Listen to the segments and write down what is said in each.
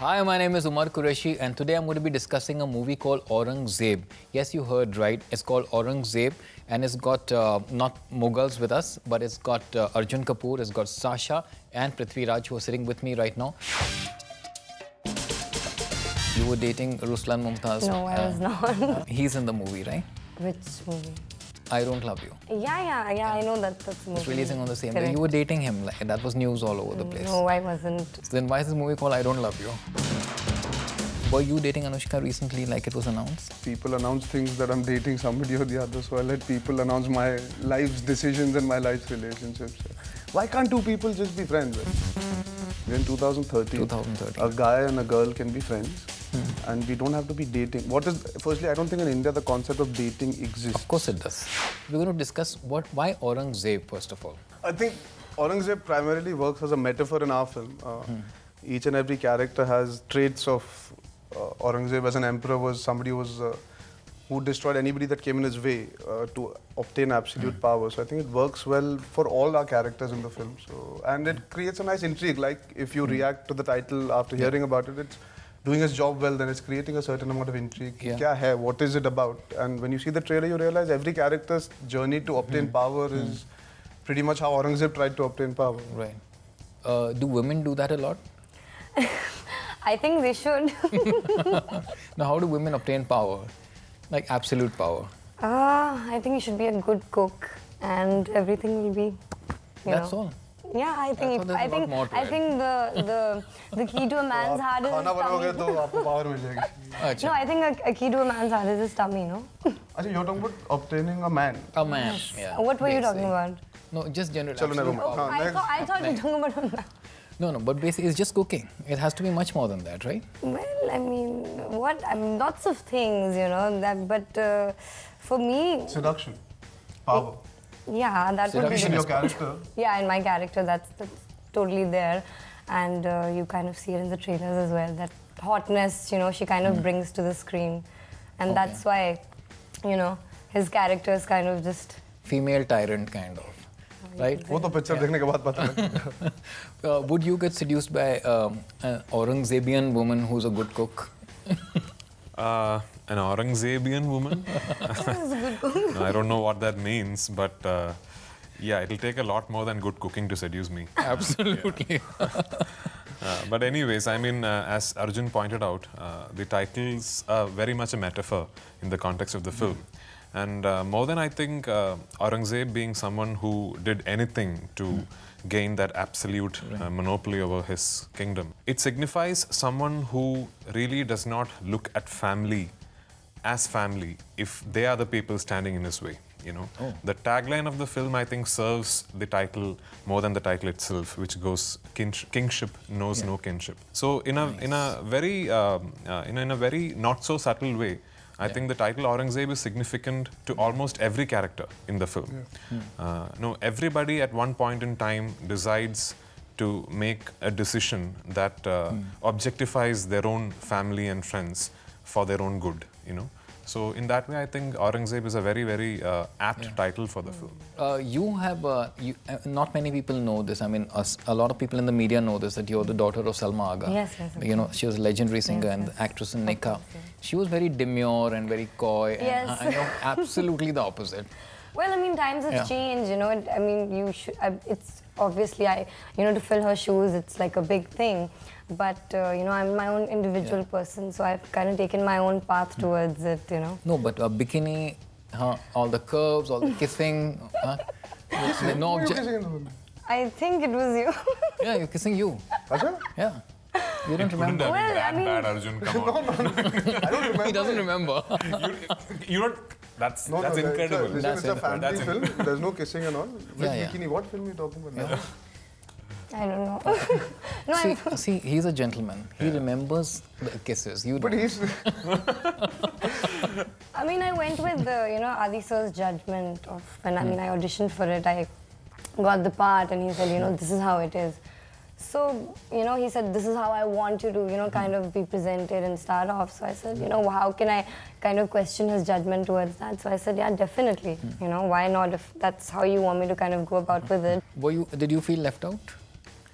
Hi, my name is Umar Qureshi and today I'm going to be discussing a movie called Aurangzeb. Yes, you heard right. It's called Aurangzeb and it's got not Mughals with us, but it's got Arjun Kapoor, it's got Sasha and Prithviraj who are sitting with me right now. You were dating Ruslan Mumtaz. No, I was not. He's in the movie, right? Which movie? I Don't Love You. Yeah, I know that's the movie. It's releasing on the same day. You were dating him. Like, that was news all over the place. No, I wasn't. So then why is this movie called I Don't Love You? Were you dating Anushka recently, like it was announced? People announce things that I'm dating somebody or the other, so I let people announce my life's decisions and my life's relationships. Why can't two people just be friends? We're in 2013. A guy and a girl can be friends. And we don't have to be dating. Firstly, I don't think in India the concept of dating exists. Of course it does. We're going to discuss why Aurangzeb, first of all. I think Aurangzeb primarily works as a metaphor in our film. Each and every character has traits of Aurangzeb as an emperor was somebody who destroyed anybody that came in his way to obtain absolute power. So I think it works well for all our characters in the film. So, and it creates a nice intrigue. Like if you react to the title after hearing about it, it's doing his job well, then it's creating a certain amount of intrigue. Kya hai? What is it about? And when you see the trailer, you realize every character's journey to obtain power is pretty much how Aurangzeb tried to obtain power. Right. Do women do that a lot? I think they should. Now, how do women obtain power? Like absolute power? I think you should be a good cook and everything will be, you know. That's all. Yeah, I think the key to a man's heart is his tummy. No, I think a key to a man's heart is his tummy, no? Actually, you're talking about obtaining a man. A man, yeah. What were you talking about? No, just generally. I thought you were talking about a man. No, but basically it's just cooking. It has to be much more than that, right? Well, I mean, lots of things, but for me... Seduction, power. Yeah, that would be in your character. Yeah, in my character, that's totally there. And you kind of see it in the trailers as well, that hotness, she kind of brings to the screen. And that's why, his character is kind of just... Female tyrant, kind of. Right? Would you get seduced by an Aurangzebian woman who's a good cook? An Aurangzebian woman? No, I don't know what that means, but yeah, it'll take a lot more than good cooking to seduce me. Absolutely. But anyways, I mean, as Arjun pointed out, the titles are very much a metaphor in the context of the film. And more than I think Aurangzeb being someone who did anything to gain that absolute monopoly over his kingdom. It signifies someone who really does not look at family as family if they are the people standing in his way, The tagline of the film, I think, serves the title more than the title itself, which goes, kingship knows no kinship. So in a very not so subtle way, I think the title Aurangzeb is significant to almost every character in the film. Everybody at one point in time decides to make a decision that objectifies their own family and friends for their own good, So in that way, I think Aurangzeb is a very, very apt title for the film. Not many people know this. I mean, a lot of people in the media know this, that you're the daughter of Salma Agha. Yes. She was a legendary singer and actress in Nika. Yes. She was very demure and very coy. Yes. And, absolutely the opposite. Well, I mean, times have changed, I mean, it's obviously, to fill her shoes, it's like a big thing. But, I'm my own individual person, so I've kind of taken my own path towards it, No, but a bikini, all the curves, all the kissing, no objection. I think it was you. Yeah, you're kissing you. Acha? Yeah. You don't remember? Well, I mean... Bad, Arjun, come on. No. I don't remember. He doesn't remember. You don't... That's incredible. It's a family film. There's no kissing and all. Bikini, what film are you talking about now? I don't know. See, he's a gentleman. He remembers the kisses. You don't. But he's... I mean, I went with, Adi sir's judgment of... And I mean, I auditioned for it. I got the part and he said, this is how it is. So, he said, this is how I want you to, kind of be presented and start off. So I said, how can I kind of question his judgment towards that? So I said, yeah, definitely. Why not if that's how you want me to kind of go about with it? Did you feel left out?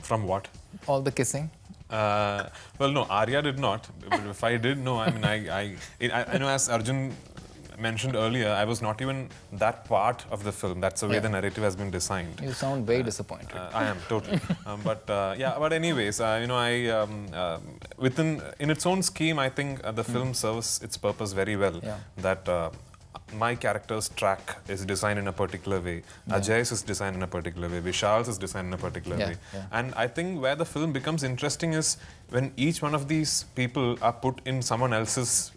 From what? All the kissing. Well, no, Arya did not. But if I did, no, I mean, I know, as Arjun mentioned earlier, I was not even that part of the film. That's the way the narrative has been designed. You sound very disappointed. I am, totally. But anyways, you know, in its own scheme, I think the film serves its purpose very well. Yeah. That my character's track is designed in a particular way. Yeah. Ajay's is designed in a particular way. Vishal's is designed in a particular way. Yeah. And I think where the film becomes interesting is when each one of these people are put in someone else's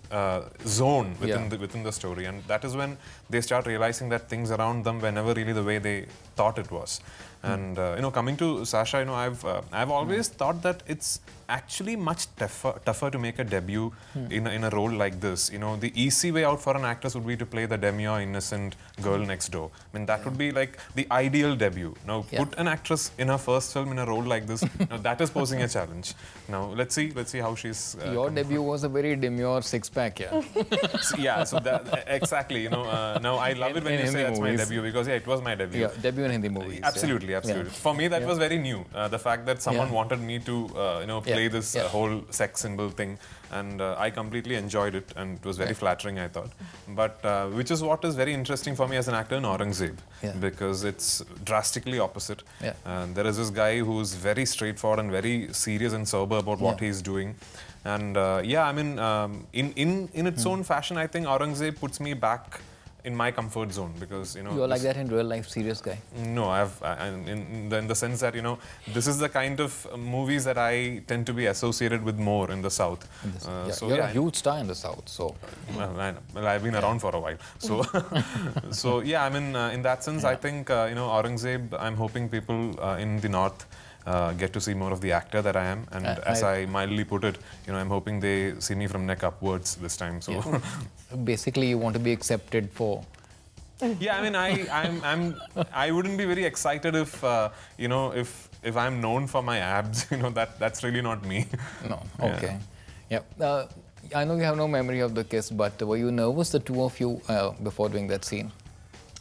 zone within the story, and that is when they start realizing that things around them were never really the way they thought it was. And you know, coming to Sasha, you know, I've always thought that it's actually much tougher to make a debut in a role like this. You know, the easy way out for an actress would be to play the demure, innocent girl next door. I mean, that would be like the ideal debut. Now, put an actress in her first film in a role like this. Now, that is posing a challenge. Now, let's see how she's. Your debut was a very demure six-pack, so that, exactly, you know. Now, I love it when you say that's my debut, because it was my debut. Yeah, debut in Hindi movies. Absolutely, absolutely. For me, that was very new. The fact that someone wanted me to, you know, play this whole sex symbol thing, and I completely enjoyed it, and it was very flattering, I thought. But which is what is very interesting for me as an actor in Aurangzeb, because it's drastically opposite. Yeah. There is this guy who's very straightforward and very serious and sober about what he's doing. And I mean, in its own fashion, I think Aurangzeb puts me back in my comfort zone, because, you know, you're like that in real life, serious guy. No, in the sense that, you know, this is the kind of movies that I tend to be associated with more in the South. So you're a huge star in the South, so. Well, I've been around for a while, so so yeah, I mean, in that sense, I think you know, Aurangzeb, I'm hoping people in the North get to see more of the actor that I am, and as I mildly put it, you know, I'm hoping they see me from neck upwards this time. So basically, you want to be accepted for. Yeah, I mean, I wouldn't be very excited if you know, if I'm known for my abs. You know, that's really not me. No. Okay. Yeah. I know you have no memory of the kiss, but were you nervous, the two of you, before doing that scene?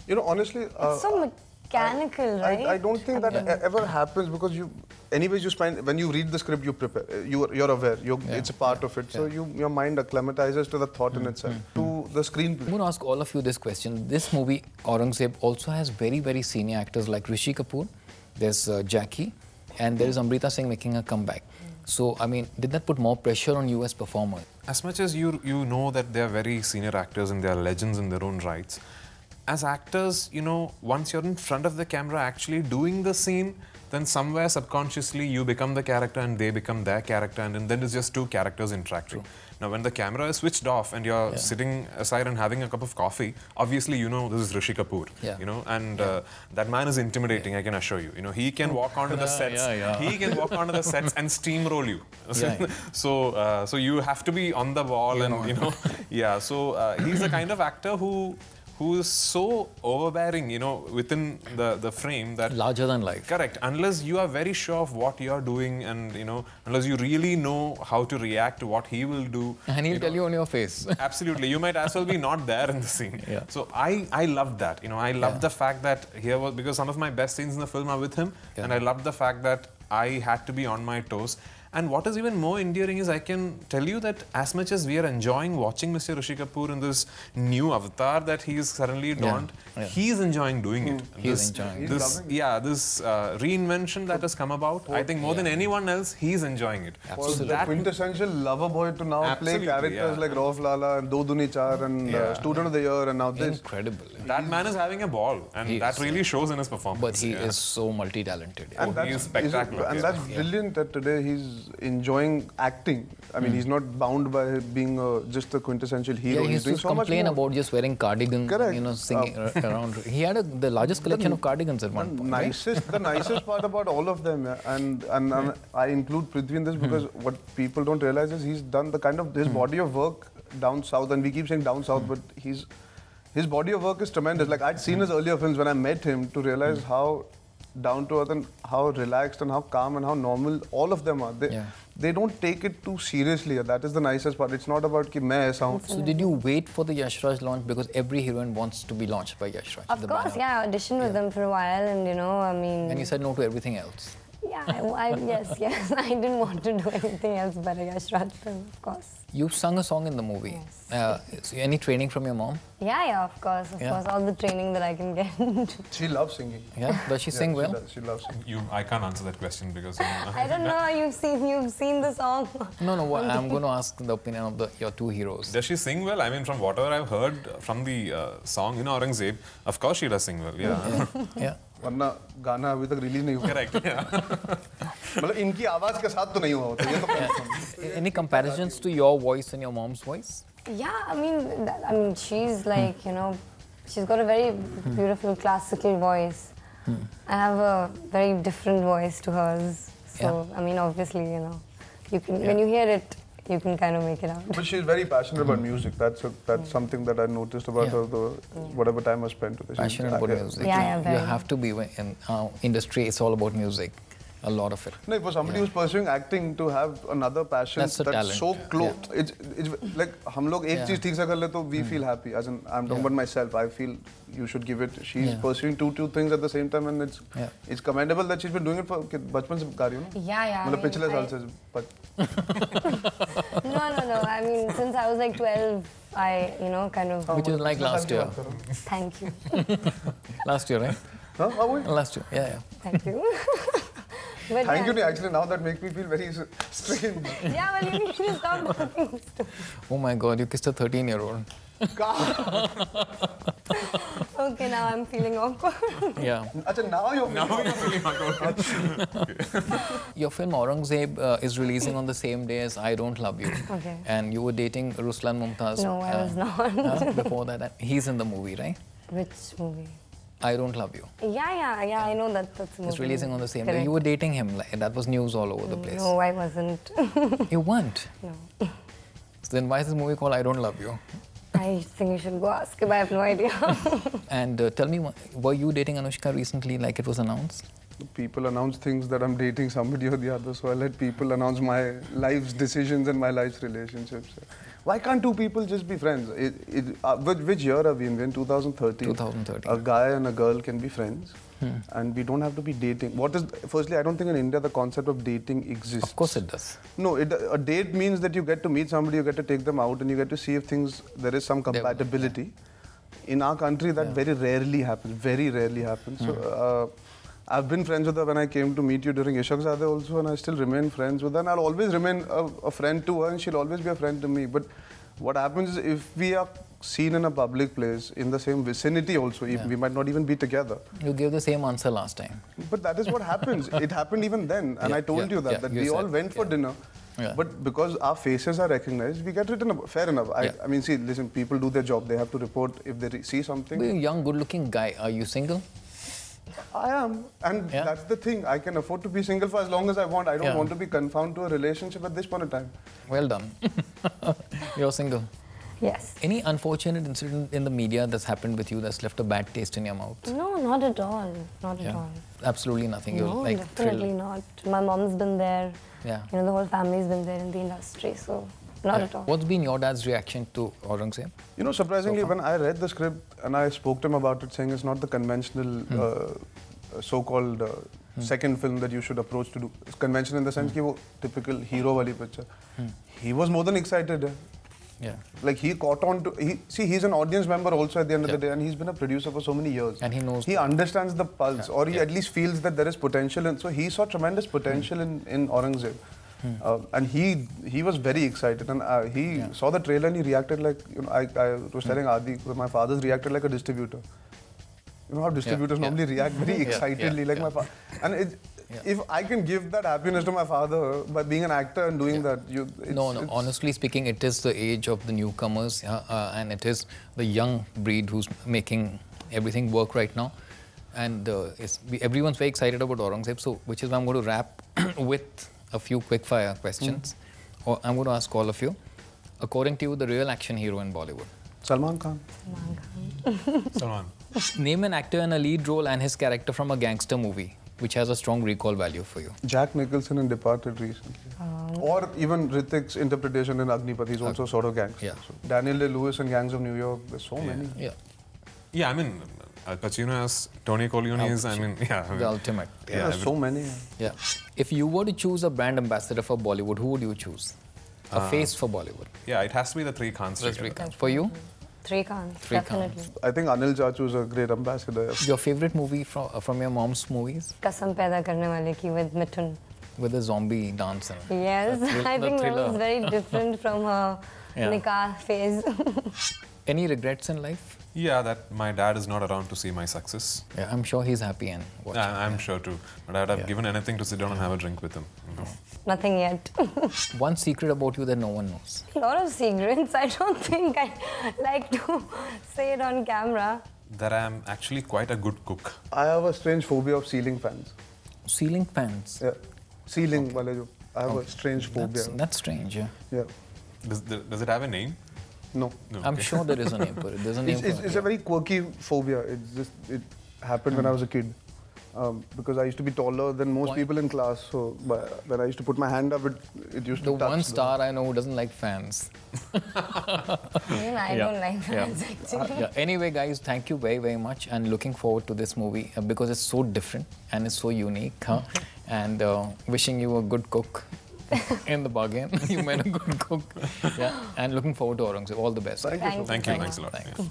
You know, honestly. It's so mechanical, right? I don't think that ever happens, because you, anyways, you spend, when you read the script, you prepare, you're aware, it's a part of it. So your mind acclimatizes to the thought in itself, to the screenplay. I'm going to ask all of you this question. This movie, Aurangzeb, also has very, very senior actors like Rishi Kapoor, there's Jackie, and there is Amrita Singh making a comeback. So, I mean, did that put more pressure on you as performers? As much as you know that they are very senior actors and they are legends in their own rights, as actors, you know, once you're in front of the camera actually doing the scene, then somewhere subconsciously you become the character and they become their character, and then it's just two characters interacting. True. Now, when the camera is switched off and you're sitting aside and having a cup of coffee, obviously you know this is Rishi Kapoor, you know, and that man is intimidating, I can assure you. You know, he can walk onto the sets, he can walk onto the sets and steamroll you. So you have to be on the ball, and you know, so he's the kind of actor who is so overbearing, you know, within the frame that... Larger than life. Correct. Unless you are very sure of what you are doing, and, you know, unless you really know how to react to what he will do. And he'll tell you on your face. Absolutely. You might as well be not there in the scene. Yeah. So I loved that. You know, I loved the fact that here was... Because some of my best scenes in the film are with him. Yeah. And I loved the fact that I had to be on my toes. And what is even more endearing is I can tell you that as much as we are enjoying watching Mr. Rishi Kapoor in this new avatar that he is suddenly donned, he is enjoying doing it. This reinvention that has come about, I think more than anyone else, he is enjoying it. Absolutely. So that quintessential lover boy to now play characters like Rauf Lala and Doh Duni Char and Student of the Year, and now this. Incredible. That man is having a ball, and that really shows in his performance. But he is so multi-talented. And he is spectacular. And that's brilliant that today he's enjoying acting. I mean, he's not bound by being just the quintessential hero. Yeah, he used to complain about just wearing cardigans, you know, singing around. He had the largest collection of cardigans at one point. The nicest part about all of them, and I include Prithvi in this, because what people don't realize is he's done the kind of, his body of work down south, and we keep saying down south, but his body of work is tremendous. Like, I'd seen his earlier films when I met him to realize how down to earth and how relaxed and how calm and how normal all of them are. They don't take it too seriously. That is the nicest part. It's not about ki main aisa hoon. So did you wait for the Yashraj launch, because every heroine wants to be launched by Yashraj? Of course, I auditioned with them for a while, and you know, I mean. And you said no to everything else. Yeah, yes, I didn't want to do anything else but a Yashraj film, of course. You sung a song in the movie. Yes. So any training from your mom? Yeah, of course, all the training that I can get. She loves singing. Yeah, does she sing well? She loves singing. I can't answer that question because... I don't know, you've seen the song. No, no, I'm going to ask the opinion of your two heroes. Does she sing well? I mean, from whatever I've heard from the song in Aurangzeb, of course she does sing well, yeah. Yeah. वरना गाना अभी तक release नहीं हुआ मतलब इनकी आवाज के साथ तो नहीं हुआ होता ये तो any comparisons to your voice and your mom's voice? Yeah, I mean she's like you know she's got a very beautiful classical voice. I have a very different voice to hers, so I mean obviously you know you can when you hear it you can kind of make it out. But she's very passionate about music. That's something that I noticed about her, whatever time I spent with her. Passionate about music. Yeah, you have to be in our industry. It's all about music, a lot of it. No, for somebody who's pursuing acting to have another passion that's so close. Yeah. It's like हम लोग एक चीज ठीक से कर ले तो we feel happy. As in, I'm talking about myself. I feel you should give it. She's pursuing two things at the same time, and it's commendable that she's been doing it for बचपन से कर रही हो ना? Yeah. मतलब पिछले साल से No. I mean, since I was like 12, I, you know, kind of... Which is like last year. Thank you. Last year, right? Huh? Last year, yeah. Thank you. Thank you, actually, now that makes me feel very strange. Yeah, well, you should stop talking. Oh my God, you kissed a 13-year-old. Okay, now I'm feeling awkward. Yeah. Achha, now you're feeling awkward. Your film Aurangzeb is releasing on the same day as I Don't Love You. Okay. And you were dating Ruslan Mumtaz. No, I was not. Before that, he's in the movie, right? Which movie? I Don't Love You. Yeah, I know that's a movie. It's releasing on the same day. You were dating him. Like, that was news all over the place. No, I wasn't. You weren't? No. So then why is this movie called I Don't Love You? I think you should go ask him. I have no idea. And tell me, were you dating Anushka recently, like it was announced? People announce things that I'm dating somebody or the other, so I let people announce my life's decisions and my life's relationships. Why can't two people just be friends? Which year are we in? We're in 2013. 2013. A guy and a girl can be friends. And we don't have to be dating. Firstly, I don't think in India the concept of dating exists. Of course it does. No, a date means that you get to meet somebody, you get to take them out and you get to see if there is some compatibility. Yeah. In our country that very rarely happens, So, I've been friends with her when I came to meet you during Ishaqzaade also, and I still remain friends with her, and I'll always remain a friend to her and she'll always be a friend to me. But what happens is if we are seen in a public place, in the same vicinity also, we might not even be together. You gave the same answer last time. But that is what happens. It happened even then, and I told you that we all went for dinner. Yeah. But because our faces are recognized, we get written about. Fair enough. I mean, see, listen, people do their job. They have to report if they see something. You're a young, good-looking guy. Are you single? I am, and that's the thing. I can afford to be single for as long as I want. I don't want to be confined to a relationship at this point in time. Well done. You're single. Yes. Any unfortunate incident in the media that's happened with you that's left a bad taste in your mouth? No, not at all. Not at all. Absolutely nothing. No, like definitely not. My mom's been there. Yeah. You know, the whole family's been there in the industry, so not at all. What's been your dad's reaction to Aurangzeb? You know, surprisingly, when I read the script and I spoke to him about it, saying it's not the conventional so-called second film that you should approach to do. It's conventional in the sense that it's a typical hero wali picture. He was more than excited. Yeah. Like he caught on to, he's an audience member also at the end of the day, and he's been a producer for so many years. And he knows. He understands the pulse, or he at least feels that there is potential, and so he saw tremendous potential in Aurangzeb. And he was very excited, and he saw the trailer and he reacted like, you know, I was telling Adi, my father's reacted like a distributor. You know how distributors normally react very excitedly, like my father. And if I can give that happiness to my father by being an actor and doing that, it's honestly speaking, it is the age of the newcomers, and it is the young breed who's making everything work right now. And everyone's very excited about Aurangzeb, so which is why I'm going to wrap with a few quick-fire questions. Or I'm going to ask all of you. According to you, the real action hero in Bollywood? Salman Khan. Salman. Name an actor in a lead role and his character from a gangster movie which has a strong recall value for you. Jack Nicholson in Departed recently. Or even Ritik's interpretation in Agnipath. He's also sort of gangster. Yeah. So Daniel Day-Lewis in Gangs of New York. There's so many. Yeah, I mean, Pacino as Tony Corleone is, I mean, yeah. The ultimate. Yeah, there are so many. Yeah. If you were to choose a brand ambassador for Bollywood, who would you choose? A face for Bollywood. Yeah, it has to be the three Khans. For you? Three Khans, definitely. I think Anil Jha was a great ambassador. Your favorite movie from your mom's movies? Kasam Paida Karne Vale Ki with Mittun. With a zombie dancer. Yes, I think that was very different from her Nika phase. Any regrets in life? Yeah, that my dad is not around to see my success. Yeah, I'm sure he's happy and watching. I'm sure too. But I'd have given anything to sit down and have a drink with him. No. Nothing yet. One secret about you that no one knows? A lot of secrets. I don't think I like to say it on camera. That I'm actually quite a good cook. I have a strange phobia of ceiling fans. Ceiling fans? Yeah. Ceiling. Okay. I have a strange phobia. That's strange, yeah. Does it have a name? No. I'm sure there is a name for it. There's a name for it. It's a very quirky phobia. It's just, it happened when I was a kid. Because I used to be taller than most people in class. So when I used to put my hand up, it used to touch. One star I know who doesn't like fans. I don't like fans actually. Anyway, guys, thank you very, very much. And looking forward to this movie because it's so different and it's so unique. Huh? And wishing you a good cook. In the bargain, you made a good cook. Yeah, and looking forward to Aurangzeb. All the best. Thank you. Thanks a lot. Thanks.